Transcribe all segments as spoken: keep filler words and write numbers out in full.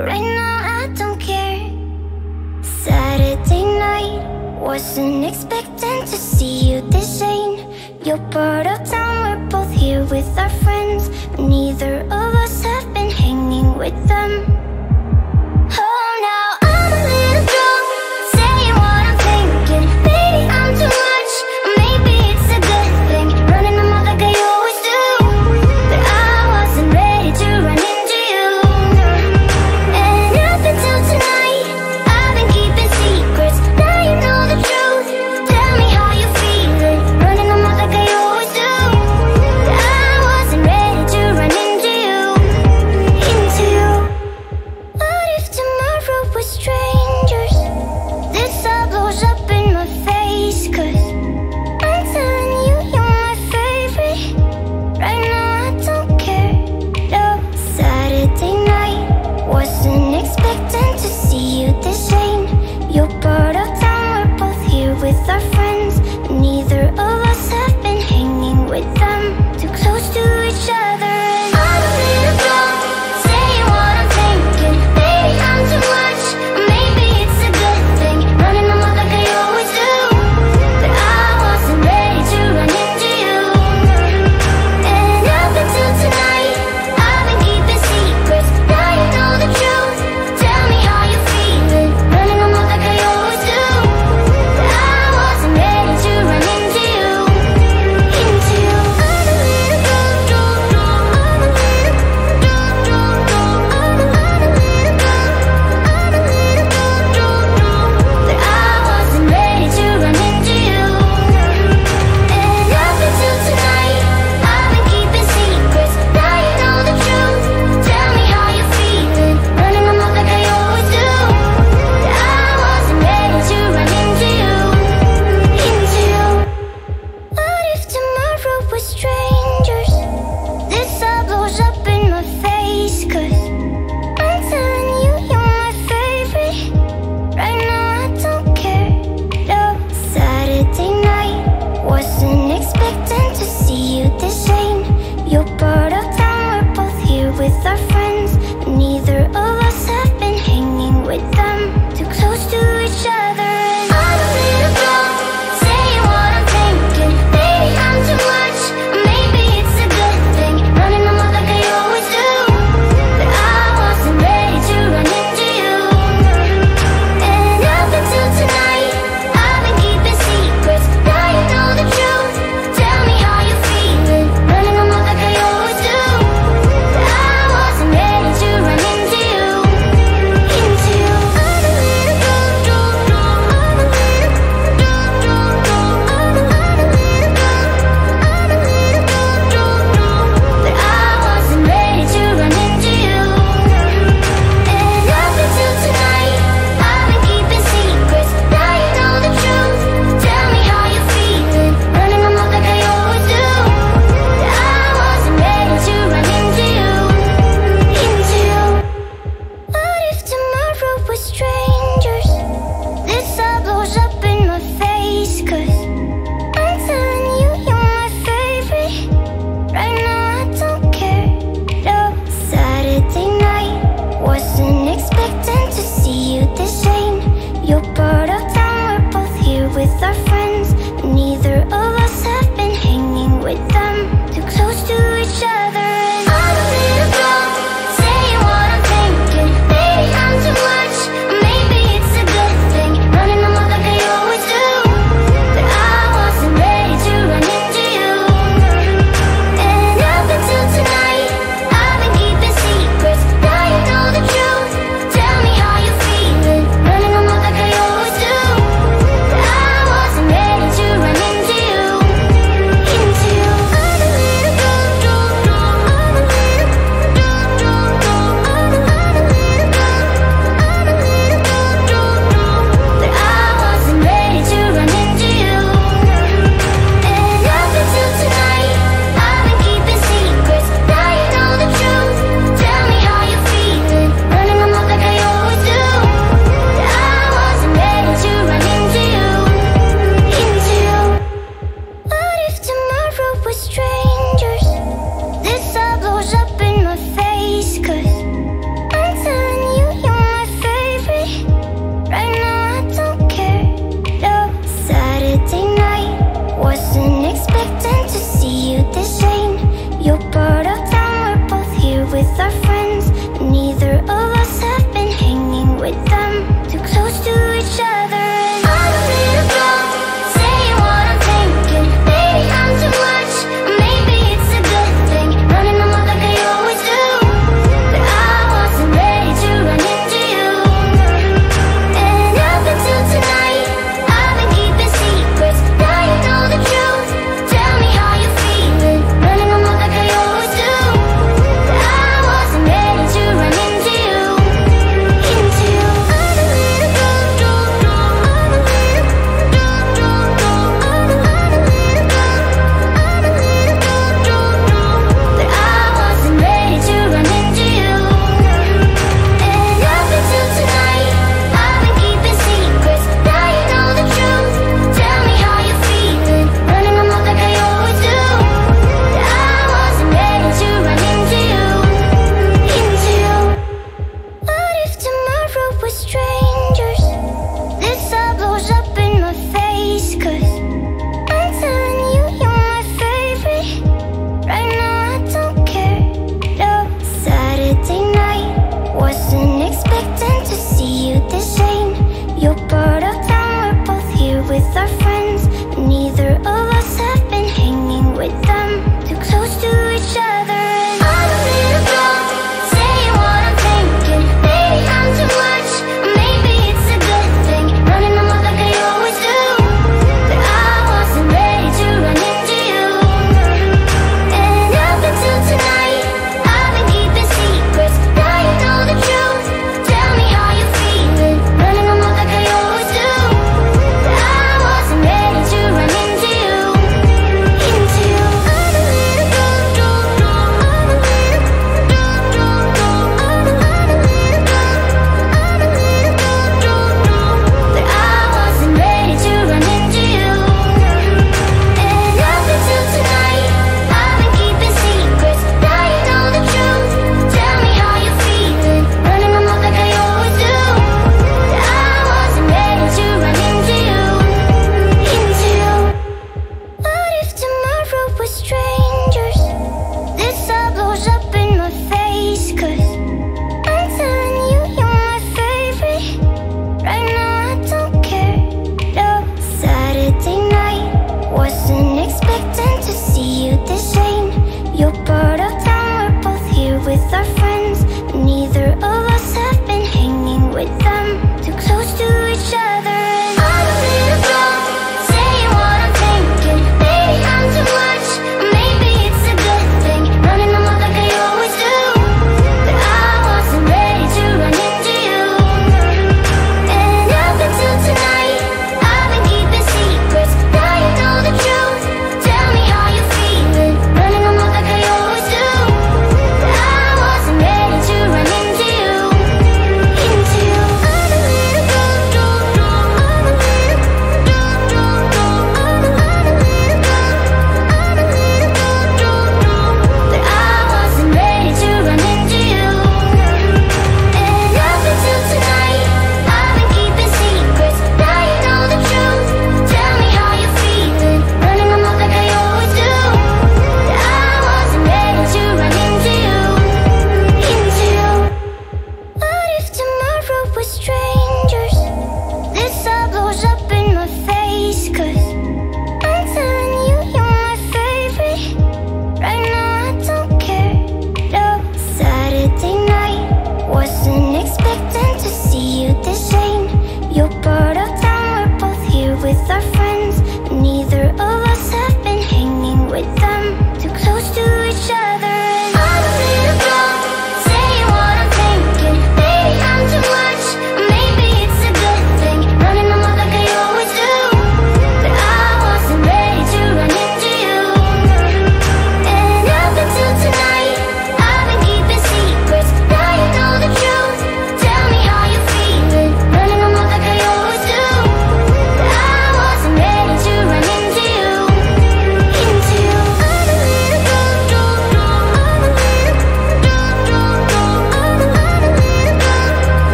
But right now I don't care. Saturday night, wasn't expecting to see you this late. You're part of town, we're both here with our friends, but neither of us have been hanging with them. Oh, now I'm a little drunk, saying what I'm thinking. Baby, I'm too much, or maybe it's a good thing. Running my mouth like I always do, but I wasn't ready to run into you. And up until tonight, I've been keeping secrets. Now you know the truth, tell me how you're feeling. Running my mouth like I always do, but I wasn't ready to run into you. Into you. What if tomorrow we're strangers? This all blows up in my face, cause I'm telling you, you're my favorite. Right now I don't care. No. Saturday night, wasn't expecting to see you this late. You're part of town, we're both here with our friends, but neither of us have been hanging with them. Too close to each other. I'm a little drunk, saying what I'm thinking. Baby, I'm too much, or maybe it's a good thing. Running my mouth like I always do, but I wasn't ready to run into you. And up until tonight, I've been keeping secrets. Now you know the truth, tell me how you're feeling. Running my mouth like I always do,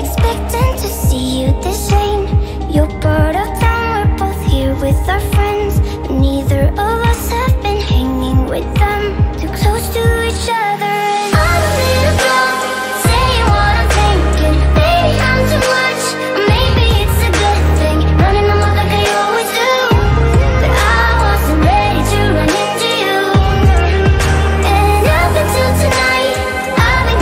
expecting to see you the same. You're bored of town, we're both here with our friends, but neither of us have been hanging with them. Too close to each other and I'm a little blown. Saying what I'm thinking, baby, I'm too much. Maybe it's a good thing, running my mouth like I always do, but I wasn't ready to run into you. And up until tonight tell me.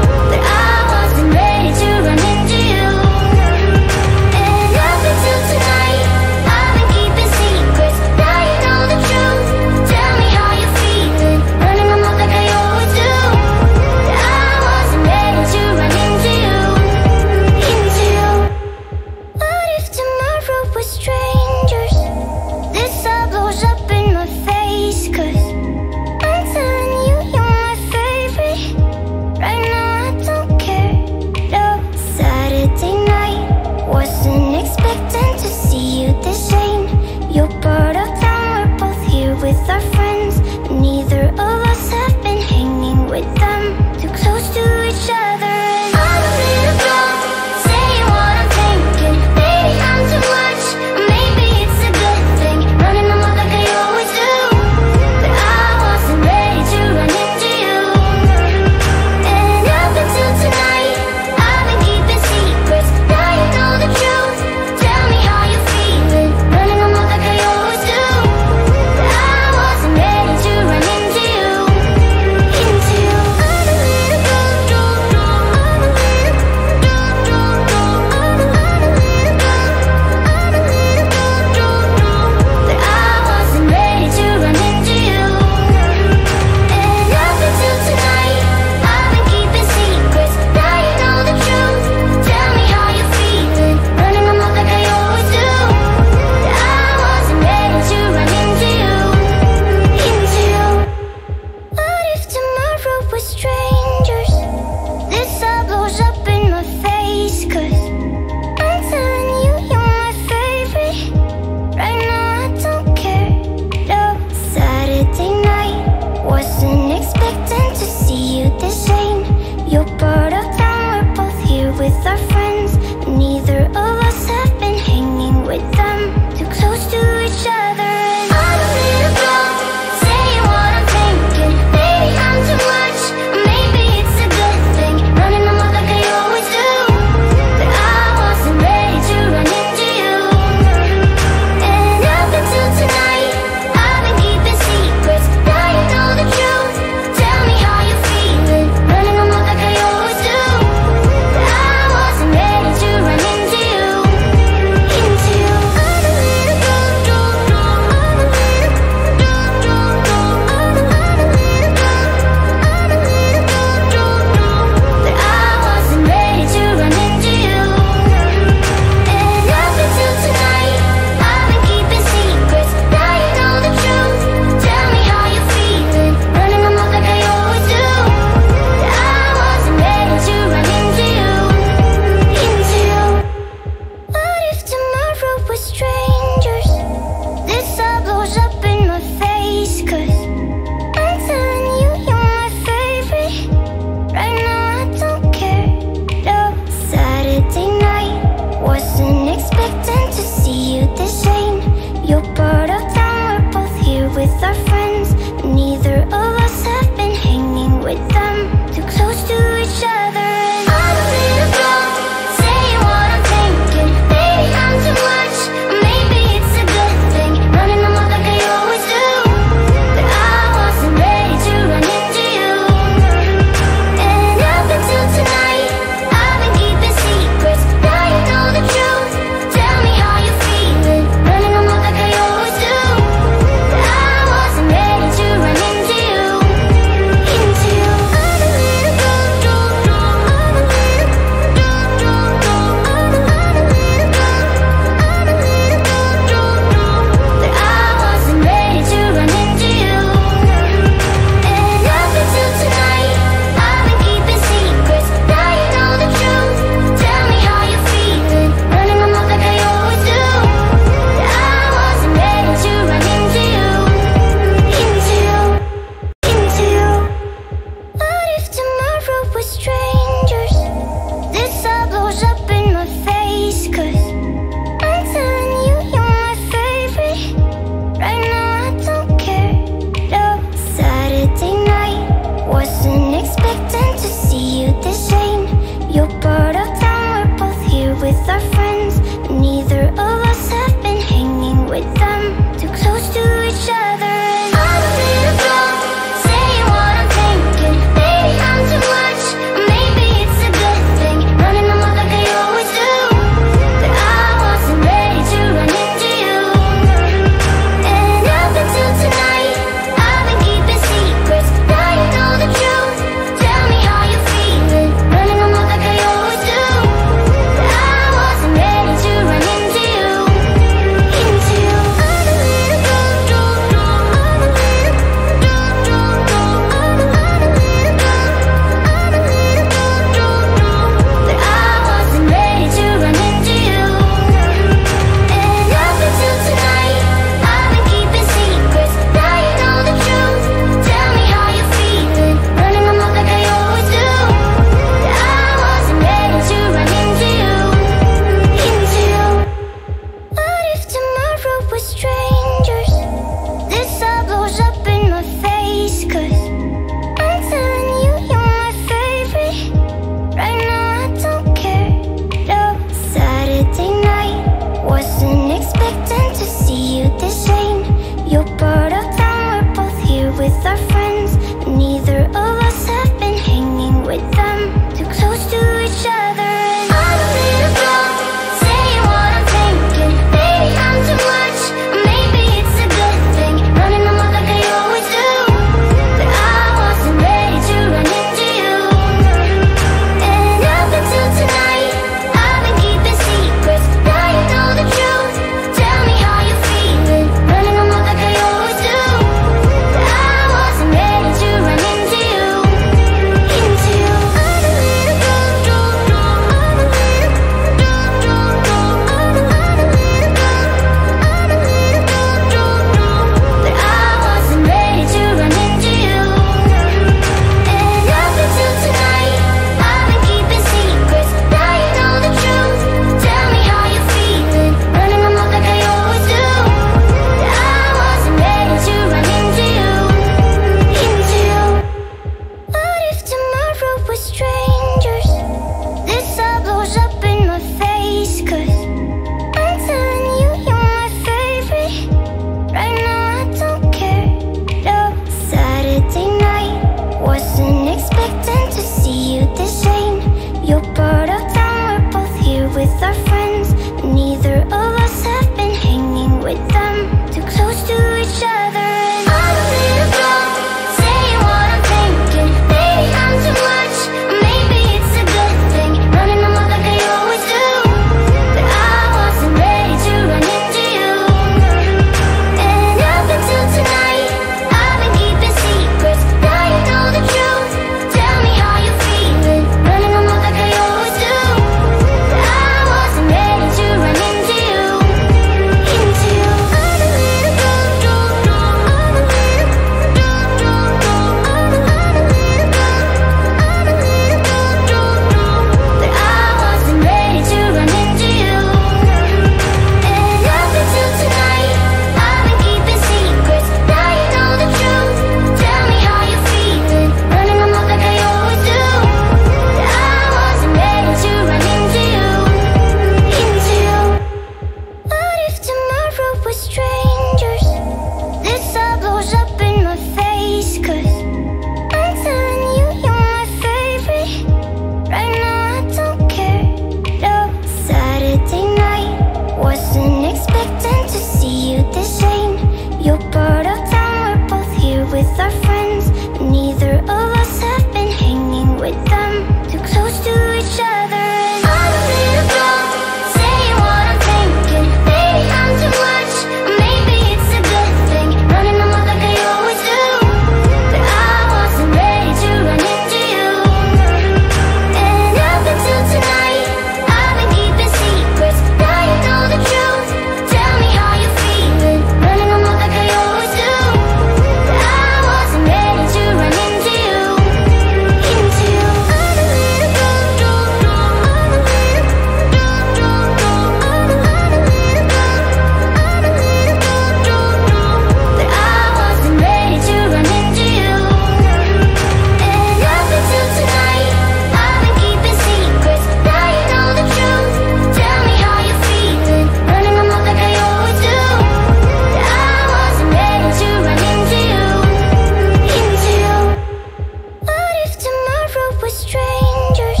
we're strangers.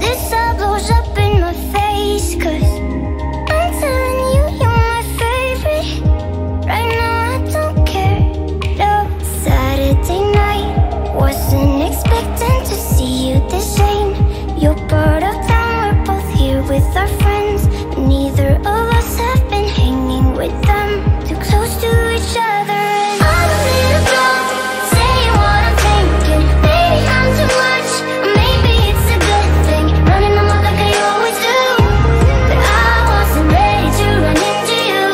This all blows up in my face, cause I'm telling you, you're my favorite. Right now I don't care, no. Saturday night, wasn't expecting to see you this late. You're part of town, we're both here with our friends, but neither of us have been hanging with them. Too close to each other, and I'm a little blown. Say what I'm thinking, maybe I'm too much, or maybe it's a good thing. Running my mouth like I always do, but I wasn't ready to run into you.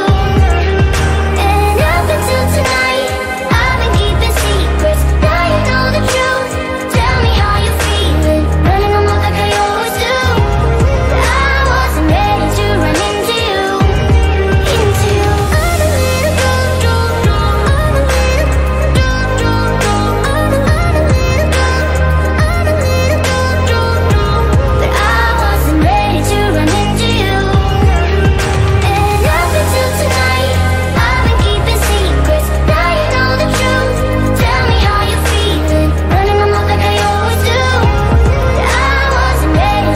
And up until tonight, I've been keeping secrets. Now you know the truth, tell me how you're feeling. Running my mouth like I always do, but I wasn't ready to run into you. Into you. I'm a little blown, blown, blown. I'm a little blown, blown, blown. I'm a I'm a little blown. I'm a little blown, blown, blown. But I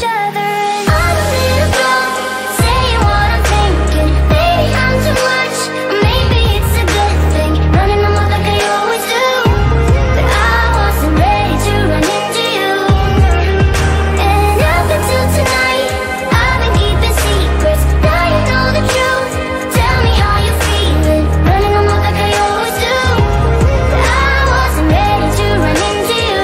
wasn't ready to run into you. And up until tonight, I've been keeping secrets. Now you know the truth, tell me how you're feeling. Running my mouth like I always do, but I wasn't ready to run into you.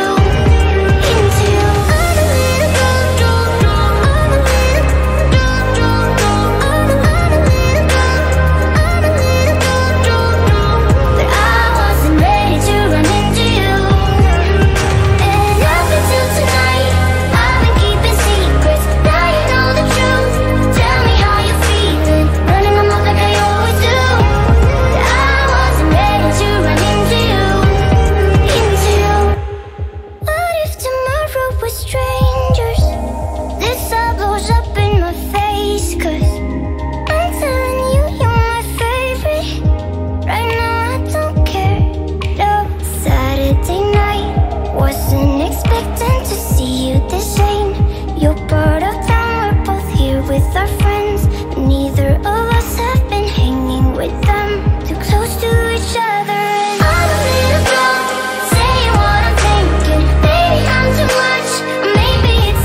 Into you. What if tomorrow we're strangers? This all blows up in my face, cause I'm telling you, you're my favorite. Right now I don't care, no. Saturday night, wasn't expecting to see you this late. You're part of town, we're both here with our friends, but neither of us have been hanging with them. Too close to each other, and I'm a little blown. Say what I'm thinking, maybe I'm too much, or maybe it's a good thing. Running my mouth like I always do, but I wasn't ready to run into you. And up until tonight, I've been keeping secrets. Now you know the truth, tell me how you're feeling. Running my mouth like I always do, but I wasn't ready to run into you. Into you. I'm a little blown, blown, blown. I'm a little blown, blown, blown. I'm a I'm a little blown. I'm a little blown, blown, blown. But I wasn't ready to run into you. And up until tonight, I've been keeping secrets. Now you know the truth, tell me how you're feeling. Running my mouth like I always do, but I wasn't ready to run into you. Into you. What if tomorrow we're strangers? This all blows up in my face, cause I'm telling you, you're my favorite. Right now I don't care, no. Saturday night, wasn't expecting to see you this late. You're part of town, we're both here with our friends, but neither of us have been hanging with them. Too close to each other, and I'm a little blown. Say what I'm thinking, maybe I'm too much, or maybe it's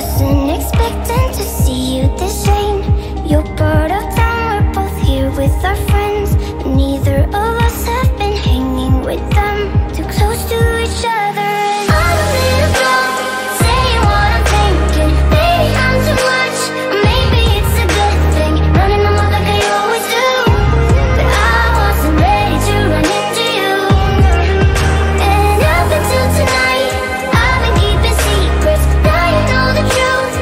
wasn't expecting to see you this late. You're bored of town, we're both here with our friends, but neither of us have been hanging with them. Too close to each other, and I'm a little blown, saying what I'm thinking. Maybe I'm too much, or maybe it's a good thing, running my mouth like I always do. But I wasn't ready to run into you. And up until tonight, I've been keeping secrets. Now you know the truth.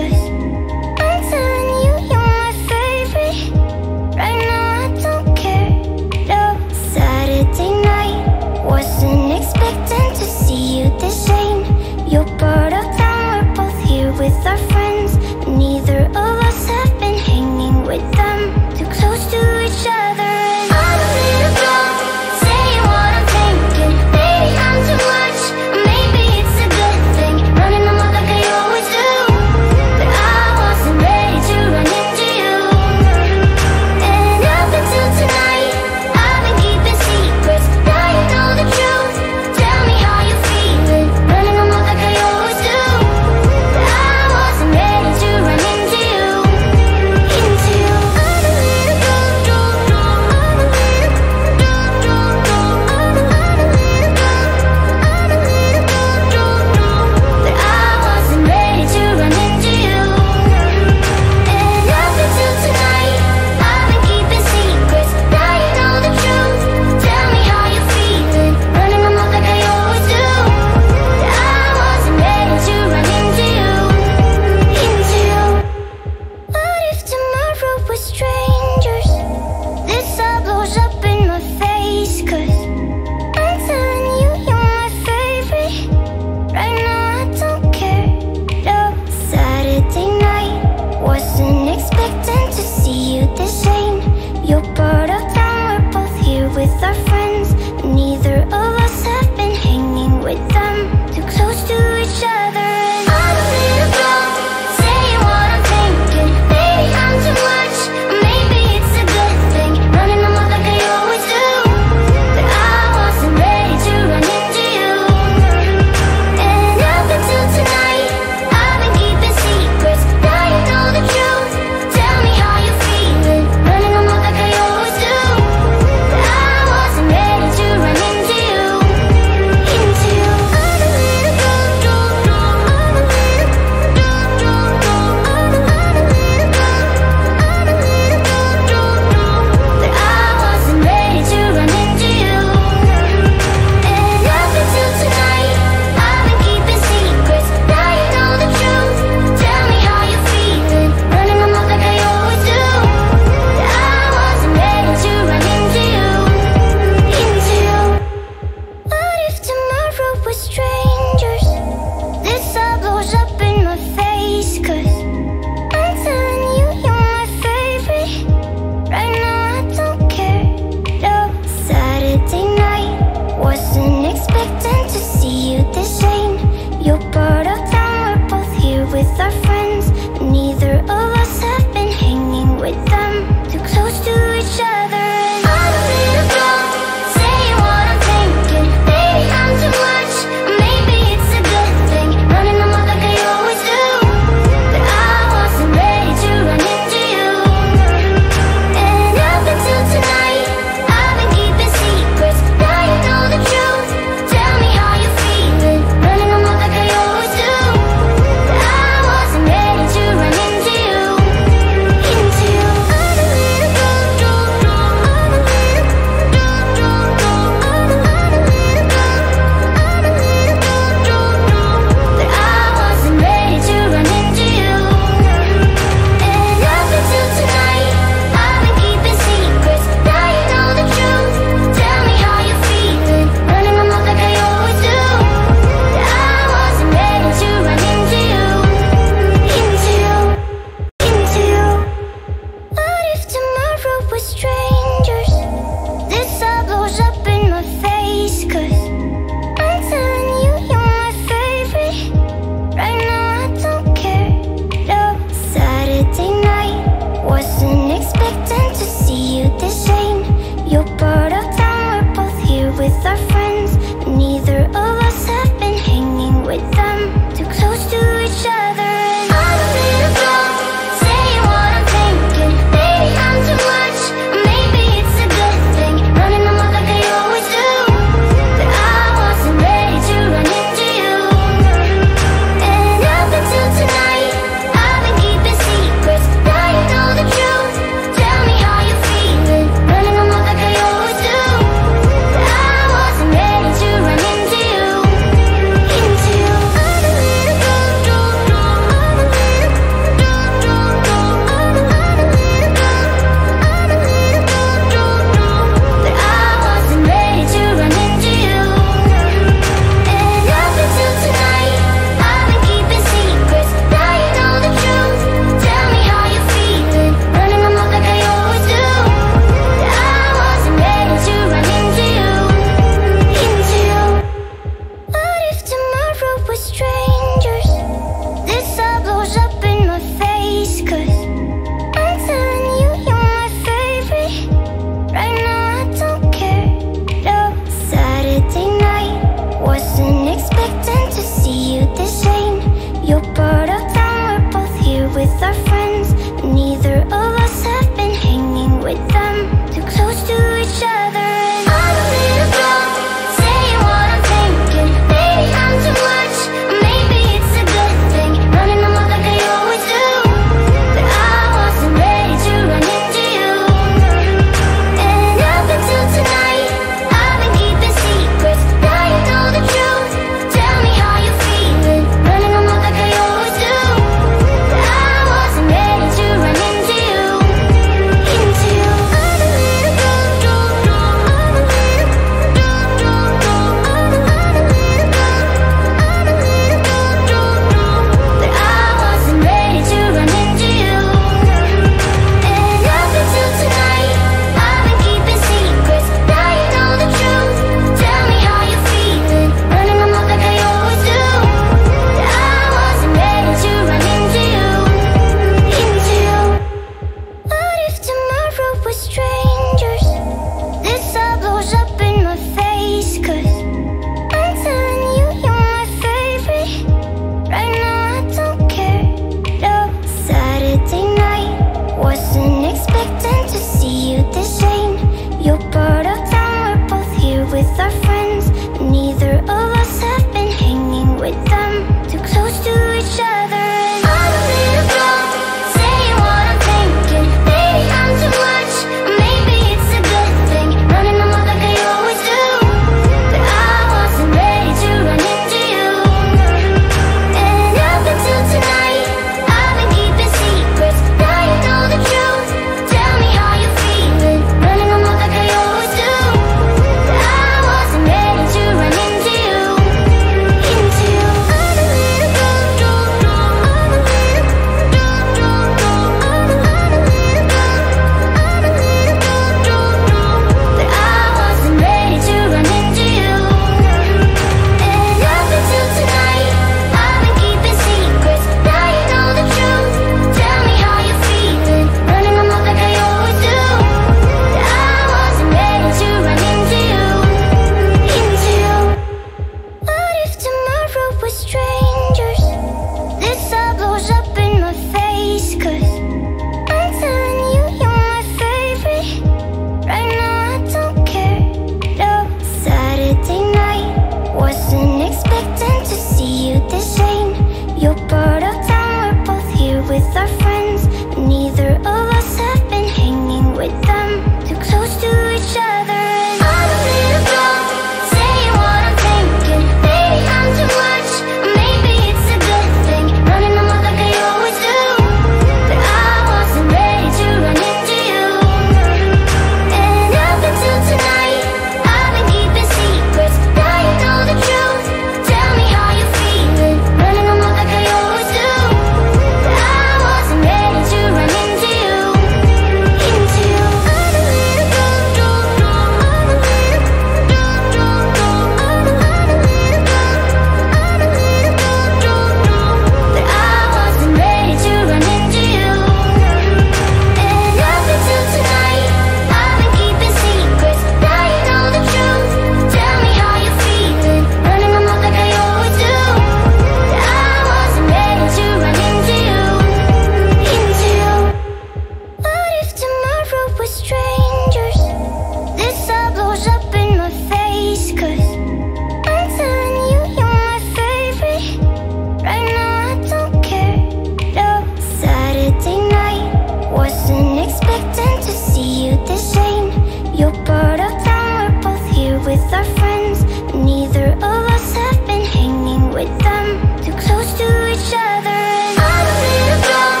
our friends, but neither of us have been hanging with them. Too close to each other, and I'm a little blown,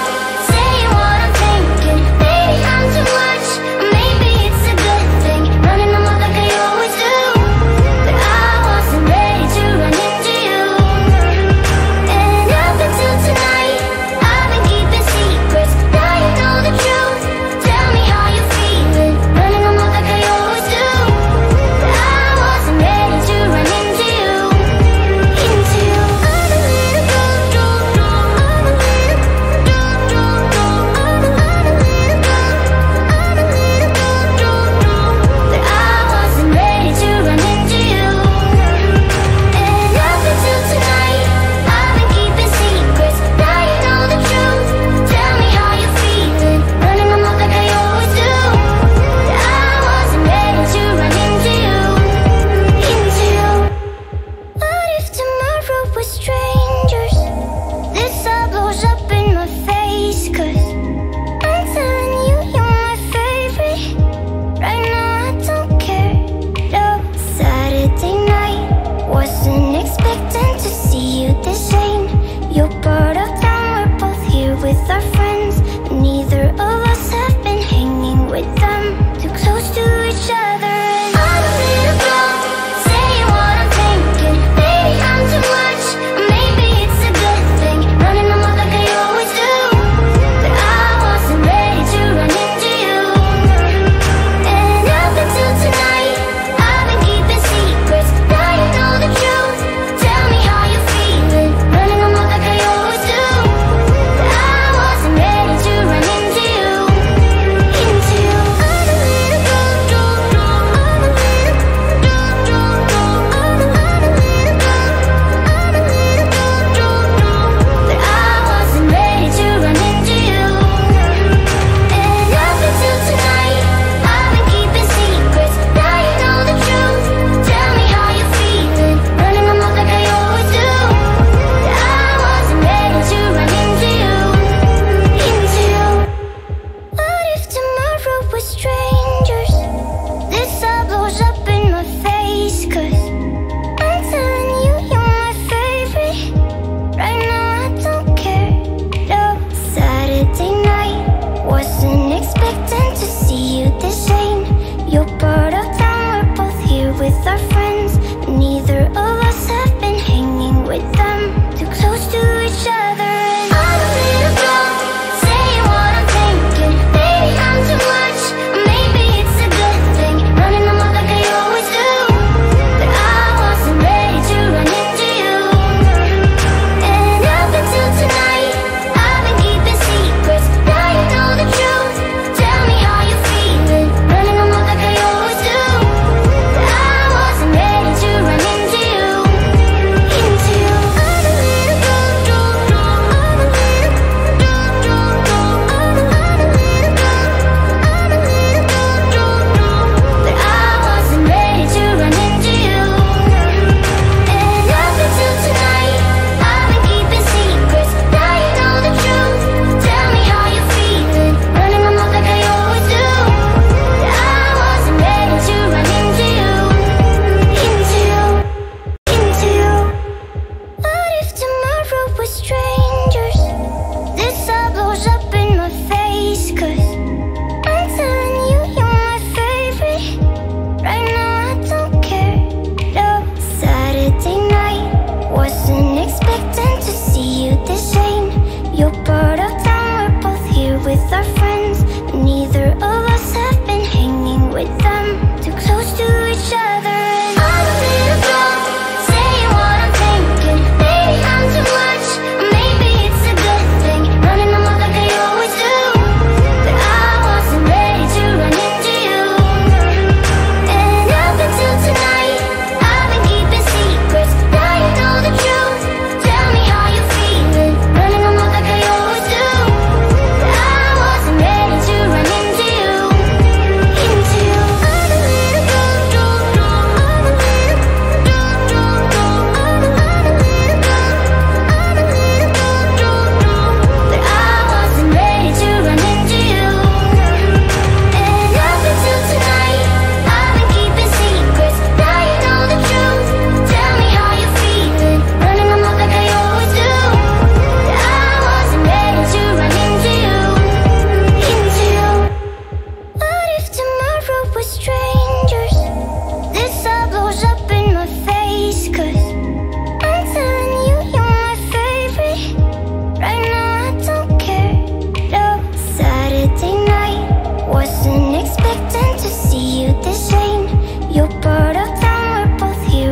saying what I'm thinking. Maybe I'm too much, or maybe it's a good thing, running my mouth like I always do. But I wasn't ready to run into you. And up until tonight, I've been keeping secrets. Now you know the truth, tell me how you're feeling, running my mouth like I always do. But I wasn't ready to run into you.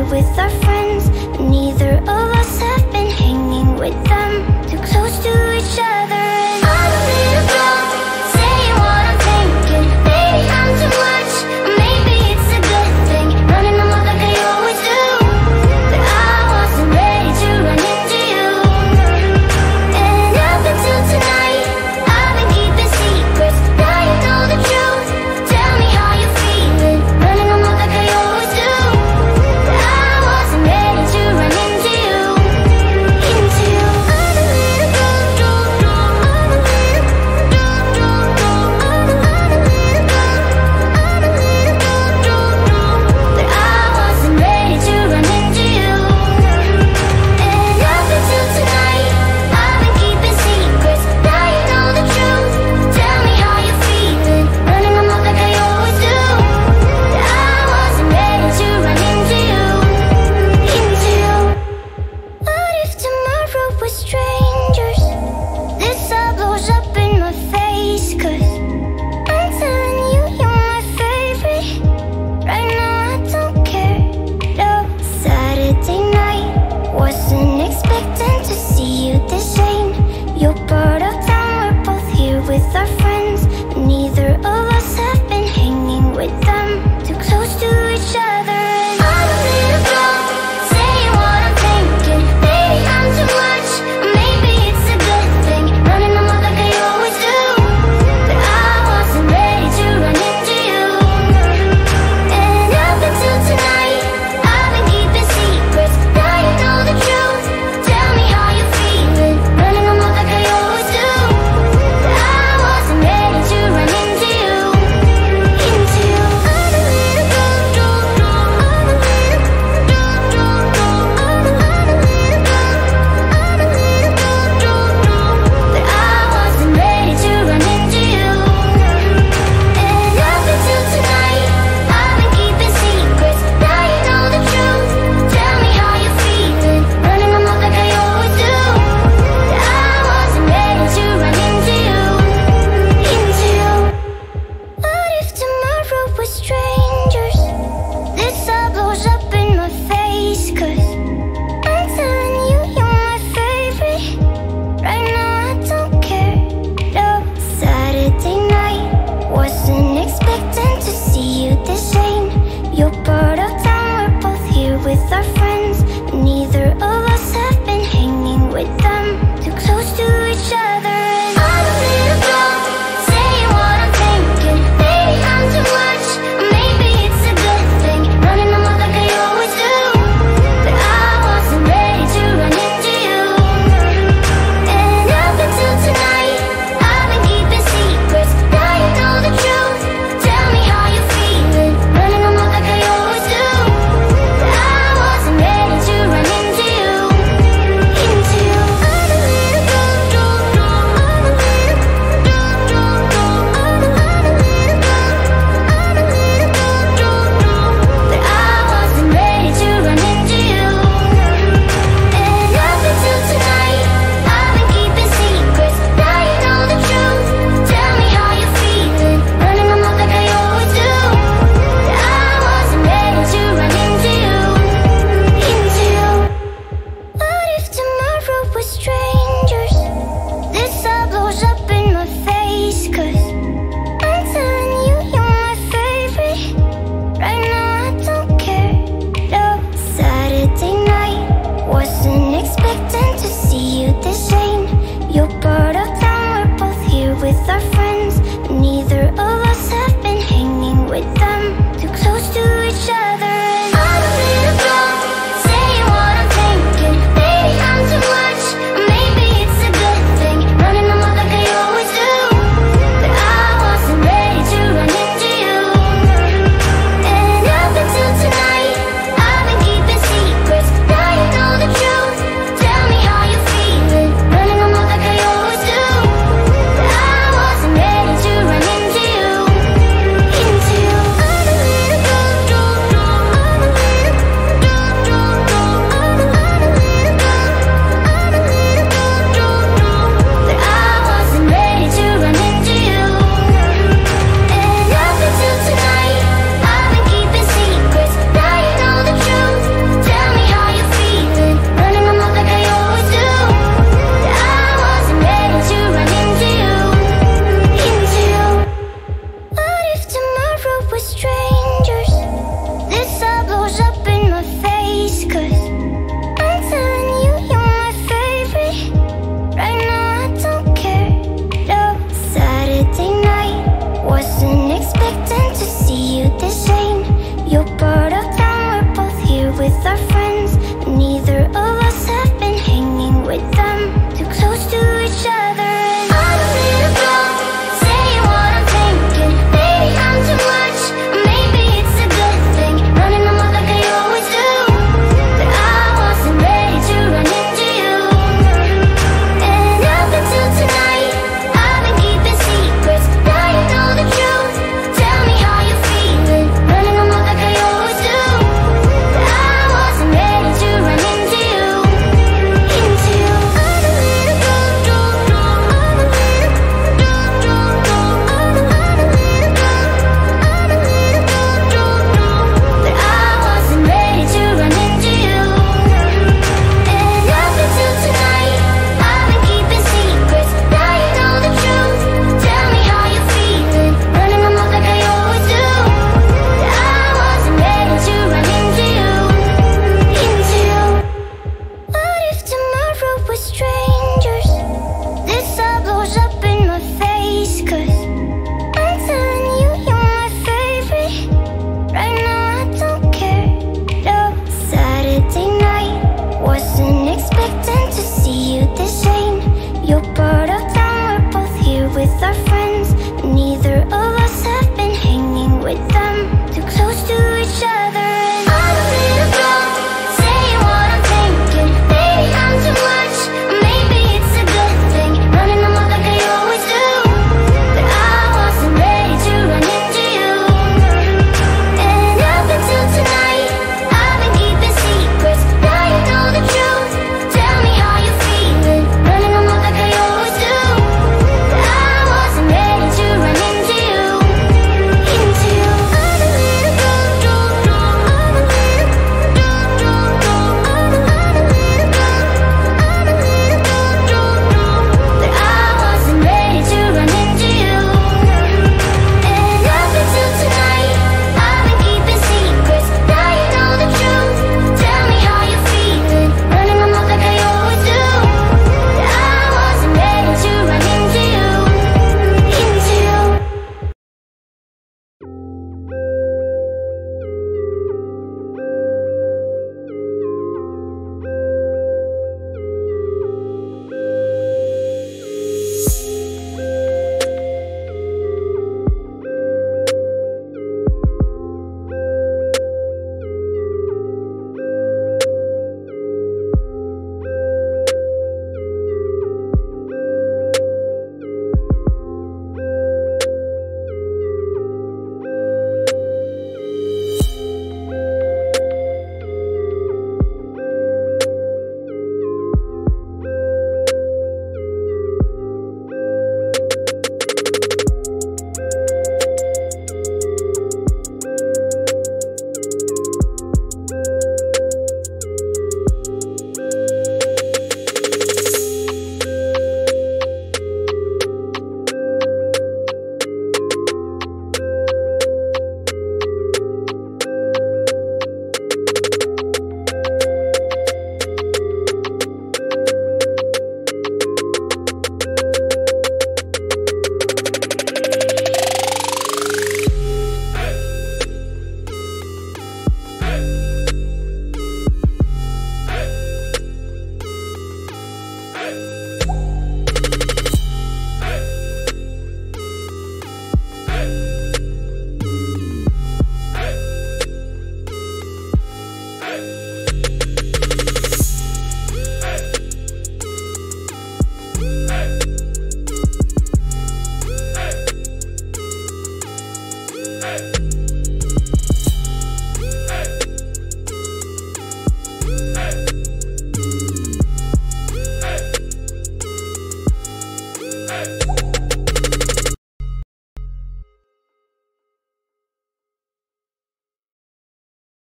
with our friends, but neither of us have been hanging with them, too close to each other. Expecting to see you the same. You're part of town, we're both here with our friends.